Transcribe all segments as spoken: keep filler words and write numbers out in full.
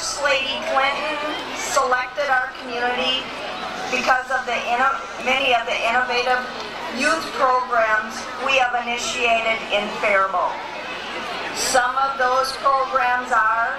First Lady Clinton selected our community because of the many of the innovative youth programs we have initiated in Faribault. Some of those programs are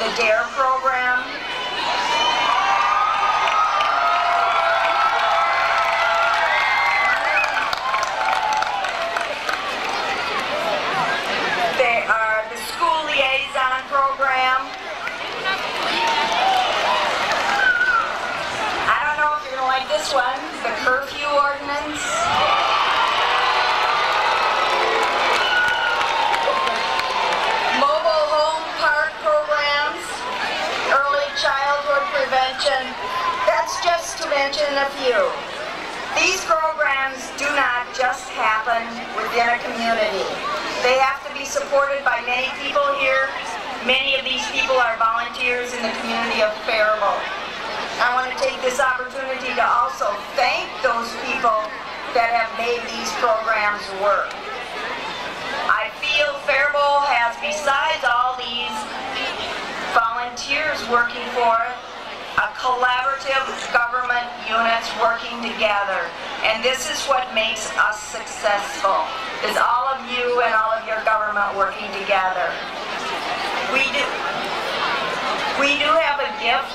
the DARE program, they are the school liaison program. I don't know if you're going to like this one, the curfew ordinance. That's just to mention a few. These programs do not just happen within a community. They have to be supported by many people here. Many of these people are volunteers in the community of Faribault. I want to take this opportunity to also thank those people that have made these programs work. I feel Faribault has, besides all these volunteers working for it, a collaborative government units working together. And this is what makes us successful, is all of you and all of your government working together. We do, we do have a gift,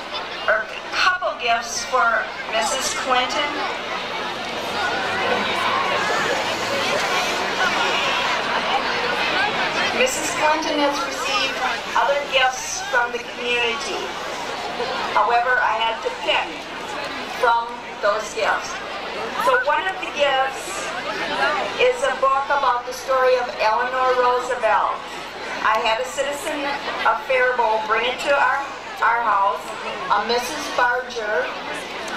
or a couple gifts for Missus Clinton. Missus Clinton has received other gifts from the community. However, I had to pick from those gifts. So one of the gifts is a book about the story of Eleanor Roosevelt. I had a citizen of Faribault bring it to our, our house, a Missus Barger.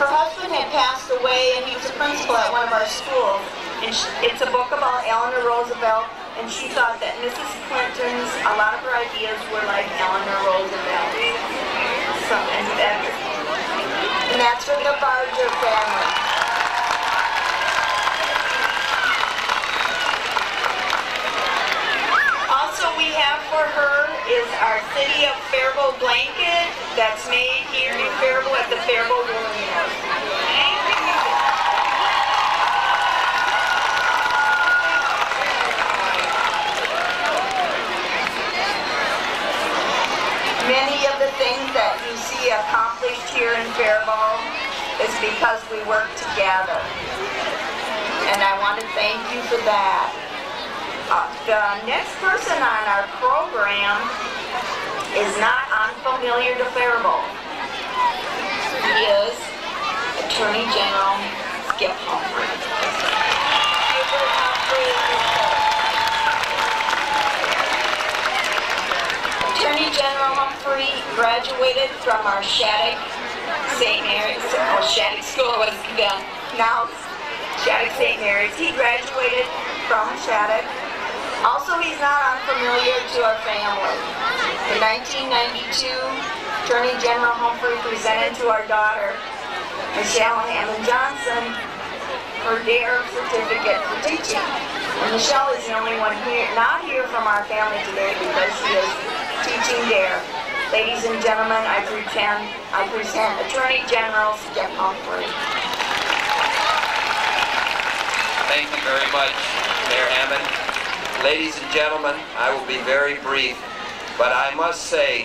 Her husband had passed away and he was a principal at one of our schools. And she, it's a book about Eleanor Roosevelt, and she thought that Missus Clinton's, a lot of her ideas were like Eleanor Roosevelt. And, and, and that's for the Barger family. Also we have for her is our City of Faribault blanket that's made here in Faribault at the Faribault Woolen Mill. Many of the things that you see accomplished here in Faribault is because we work together. And I want to thank you for that. Uh, the next person on our program is not unfamiliar to Faribault. He is Attorney General Skip Humphrey. Skip Humphrey. Attorney General Humphrey graduated from our Shattuck-Saint Mary's, or Shattuck School was then, now Shattuck-Saint Mary's. He graduated from Shattuck. Also, he's not unfamiliar to our family. In nineteen ninety-two, Attorney General Humphrey presented to our daughter, Michelle Hammond Johnson, her DARE certificate for teaching. And Michelle is the only one here, not here from our family today because she is teaching DARE. Ladies and gentlemen, I pretend, I present Attorney General Skip Humphrey. Thank you very much, Mayor Hammond. Ladies and gentlemen, I will be very brief, but I must say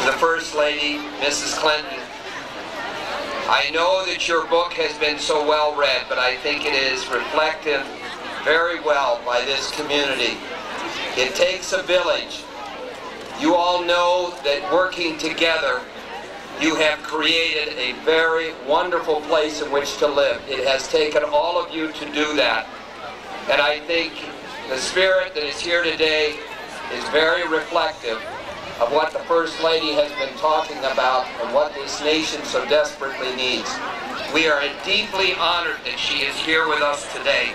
to the First Lady, Missus Clinton, I know that your book has been so well read, but I think it is reflected very well by this community. It takes a village. You all know that working together, you have created a very wonderful place in which to live. It has taken all of you to do that. And I think the spirit that is here today is very reflective of what the First Lady has been talking about and what this nation so desperately needs. We are deeply honored that she is here with us today.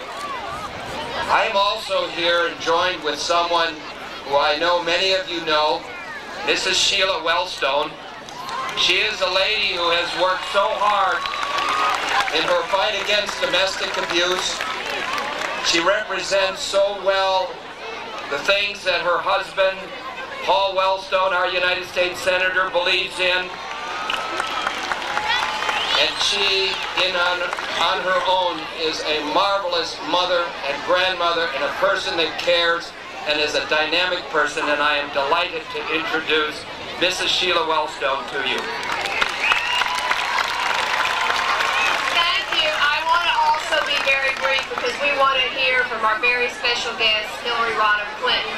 I am also here and joined with someone who I know many of you know. This is Sheila Wellstone. She is a lady who has worked so hard in her fight against domestic abuse. She represents so well the things that her husband Paul Wellstone, our United States Senator, believes in. And she, in on, on her own, is a marvelous mother and grandmother and a person that cares and is a dynamic person, and I am delighted to introduce Missus Sheila Wellstone to you. Thank you. I want to also be very brief because we want to hear from our very special guest, Hillary Rodham Clinton.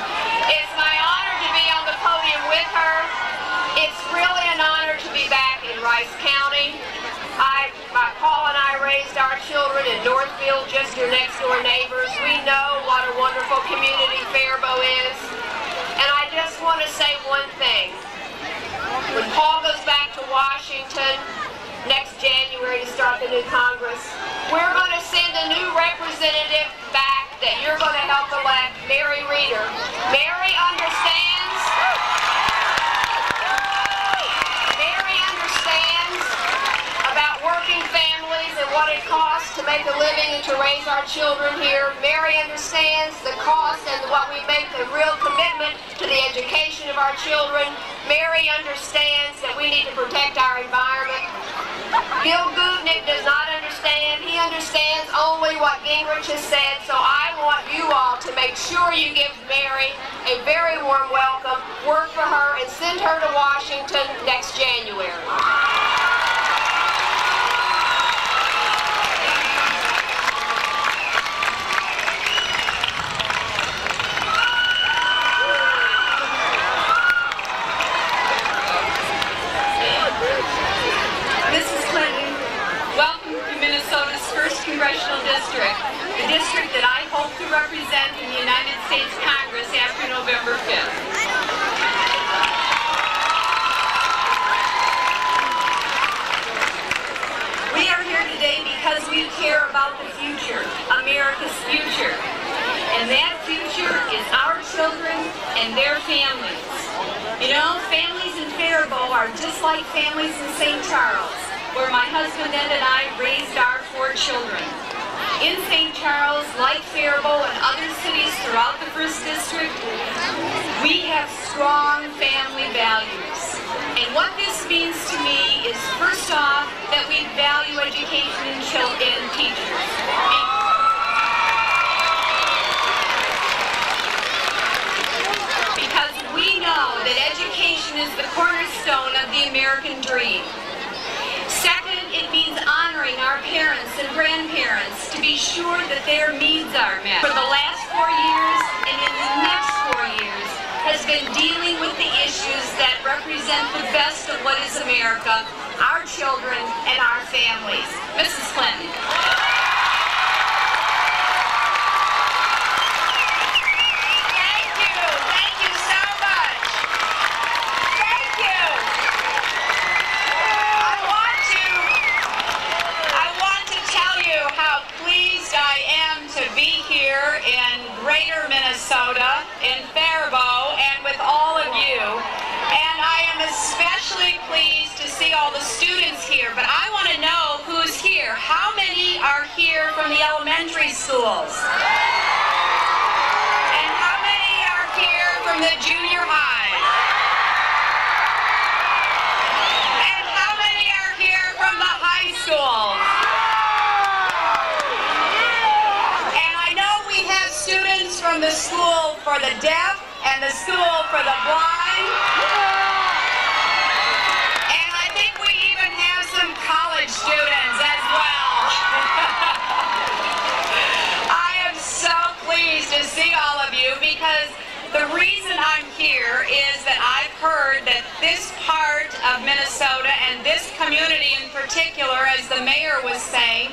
It's my honor to be on the podium with her. It's really an honor to be back in Rice County. I, my, Paul and I raised our children in Northfield, just your next door neighbors. We know what a wonderful community Faribault is. And I just want to say one thing. When Paul goes back to Washington next January to start the new Congress, we're going to send a new representative back that you're going to help elect, Mary Reader. Mary understands. Mary understands about working families and what it costs to make a living and to raise our children here. Mary understands the cost and what we make a real commitment to the education of our children. Mary understands that we need to protect our environment. Bill Gutnik does not understand. He understands only what Gingrich has said, so I want you all to make sure you give Mary a very warm welcome, work for her, and send her to Washington next January. Congressional District, the district that I hope to represent in the United States Congress after November fifth. We are here today because we care about the future, America's future, and that future is our children and their families. You know, families in Faribault are just like families in Saint Charles, where my husband Ed and I raised our four children. In Saint Charles, like Faribault and other cities throughout the First District, we have strong family values. And what this means to me is, first off, that we value education in children and teachers. Because we know that education is the cornerstone of the American dream. Second, it means honoring our parents and grandparents to be sure that their needs are met. For the last four years and in the next four years has been dealing with the issues that represent the best of what is America, our children and our families. Missus Clinton. Minnesota, in Faribault, and with all of you. And I am especially pleased to see all the students here, but I want to know who's here. How many are here from the elementary schools? And how many are here from the junior high? And how many are here from the high school? From the School for the Deaf and the School for the Blind. And I think we even have some college students as well. I am so pleased to see all of you because the reason I'm here is that I've heard that this part of Minnesota and this community in particular, as the mayor was saying,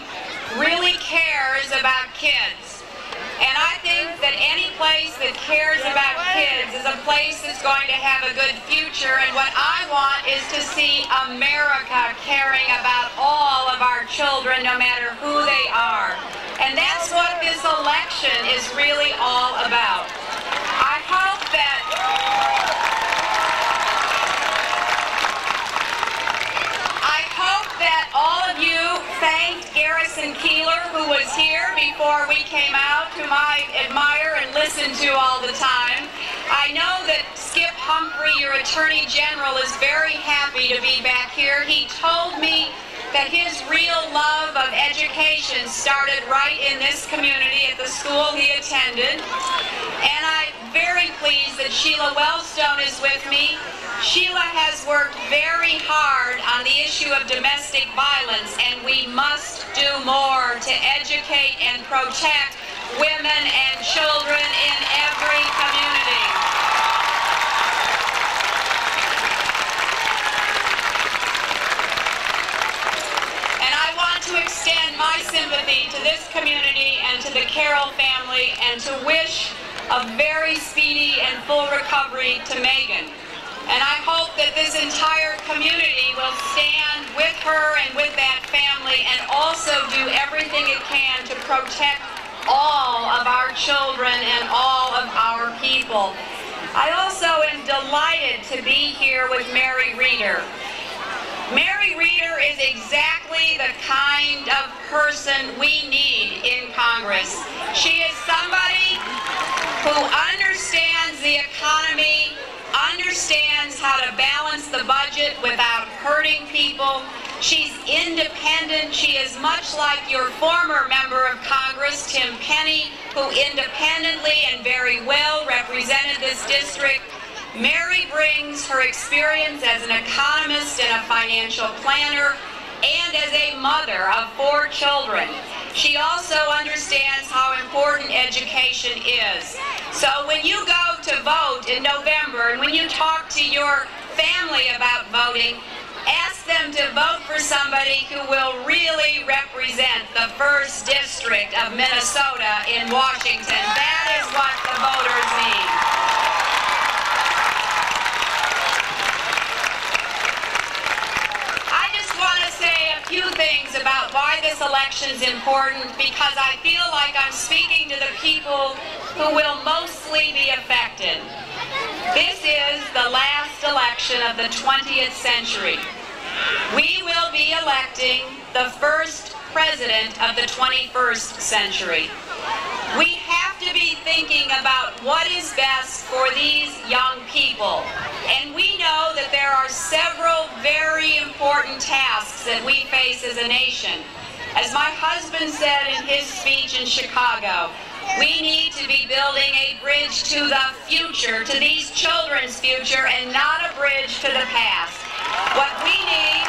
really cares about kids. And I think that any place that cares about kids is a place that's going to have a good future. And what I want is to see America caring about all of our children, no matter who they are. And that's what this election is really all about. I hope that... I hope that all of you thank Garrison Keillor, who was here before we came out, whom I admire and listen to all the time. I know that Skip Humphrey, your Attorney General, is very happy to be back here. He told me that his real love of education started right in this community at the school he attended. And I'm very pleased that Sheila Wellstone is with me. Sheila has worked very hard on the issue of domestic violence, and we must do more to educate and protect women and children in every community. And I want to extend my sympathy to this community and to the Carroll family, and to wish a very speedy and full recovery to Megan. And I hope that this entire community will stand with her and with that family, and also do everything it can to protect all of our children and all of our people. I also am delighted to be here with Mary Reader. Mary Reader is exactly the kind of person we need in Congress. She is somebody who understands the economy, understands how to balance the budget without hurting people. She's independent. She is much like your former member of Congress, Tim Penny, who independently and very well represented this district. Mary brings her experience as an economist and a financial planner, and as a mother of four children. She also understands how important education is. So when you go to vote in November, and when you talk to your family about voting, ask them to vote for somebody who will really represent the first district of Minnesota in Washington. That is what the voters need. I just want to say a few things about why this election is important, because I feel like I'm speaking to the people who will mostly be affected. This is the last election of the twentieth century. We will be electing the first president of the twenty-first century. We have to be thinking about what is best for these young people. And we know that there are several very important tasks that we face as a nation. As my husband said in his speech in Chicago, we need to be building a bridge to the future, to these children's future, and not a bridge to the past. What we need,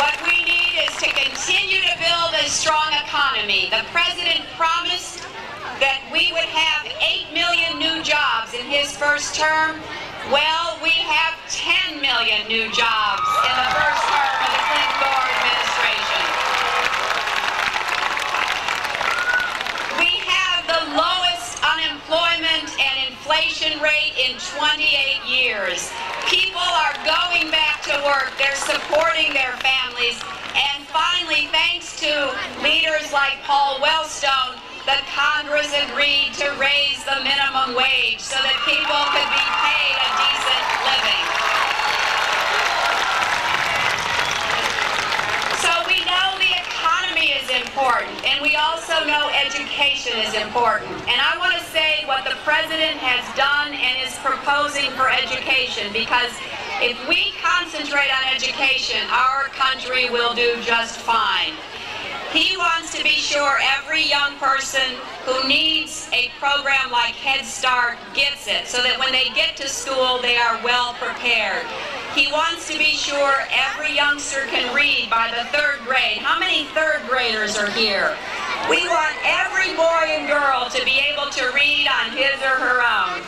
what we need is to continue to build a strong economy. The president promised that we would have eight million new jobs in his first term. Well, we have ten million new jobs in the first term of the Clinton Gore administration. We have the lowest unemployment and inflation rate in twenty-eight years. People are going back to work. They're supporting their families. And finally, thanks to leaders like Paul Wellstone, the Congress agreed to raise the minimum wage so that people could be paid a decent living. So we know the economy is important, and we also know education is important. And I want to say what the president has done and is proposing for education, because if we concentrate on education, our country will do just fine. He wants to be sure every young person who needs a program like Head Start gets it, so that when they get to school, they are well prepared. He wants to be sure every youngster can read by the third grade. How many third graders are here? We want every boy and girl to be able to read on his or her own.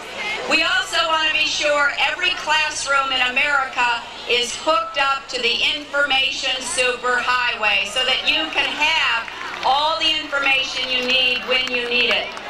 We also want to be sure every classroom in America is hooked up to the information superhighway, so that you can have all the information you need when you need it.